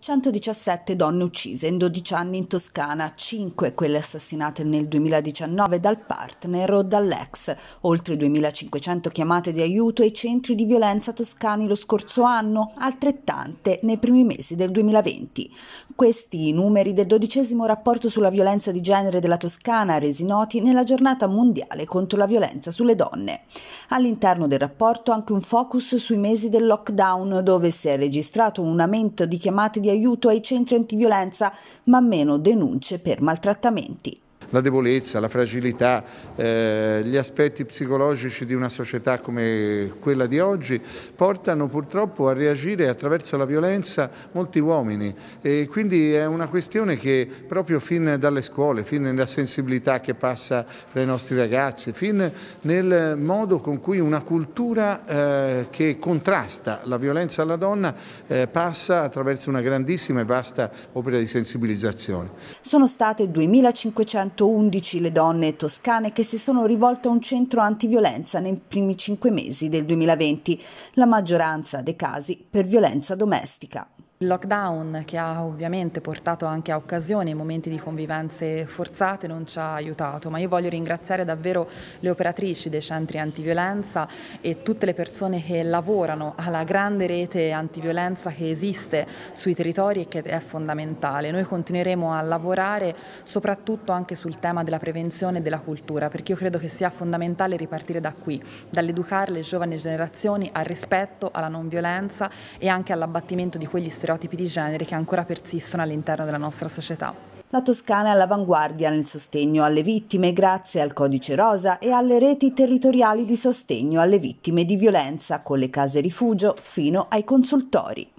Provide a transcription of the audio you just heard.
117 donne uccise in 12 anni in Toscana, 5 quelle assassinate nel 2019 dal partner o dall'ex, oltre 2.500 chiamate di aiuto ai centri di violenza toscani lo scorso anno, altrettante nei primi mesi del 2020. Questi i numeri del 12° rapporto sulla violenza di genere della Toscana, resi noti nella giornata mondiale contro la violenza sulle donne. All'interno del rapporto anche un focus sui mesi del lockdown, dove si è registrato un aumento di chiamate di aiuto ai centri antiviolenza, ma meno denunce per maltrattamenti. La debolezza, la fragilità, gli aspetti psicologici di una società come quella di oggi portano purtroppo a reagire attraverso la violenza molti uomini, e quindi è una questione che proprio fin dalle scuole, fin nella sensibilità che passa fra i nostri ragazzi, fin nel modo con cui una cultura che contrasta la violenza alla donna passa attraverso una grandissima e vasta opera di sensibilizzazione. Sono state 2.500 le donne toscane che si sono rivolte a un centro antiviolenza nei primi 5 mesi del 2020, la maggioranza dei casi per violenza domestica. Il lockdown, che ha ovviamente portato anche a occasioni e momenti di convivenze forzate, non ci ha aiutato, ma io voglio ringraziare davvero le operatrici dei centri antiviolenza e tutte le persone che lavorano alla grande rete antiviolenza che esiste sui territori e che è fondamentale. Noi continueremo a lavorare soprattutto anche sul tema della prevenzione e della cultura, perché io credo che sia fondamentale ripartire da qui, dall'educare le giovani generazioni al rispetto, alla non violenza e anche all'abbattimento di quegli stereotipi di genere che ancora persistono all'interno della nostra società. La Toscana è all'avanguardia nel sostegno alle vittime grazie al Codice Rosa e alle reti territoriali di sostegno alle vittime di violenza, con le case rifugio fino ai consultori.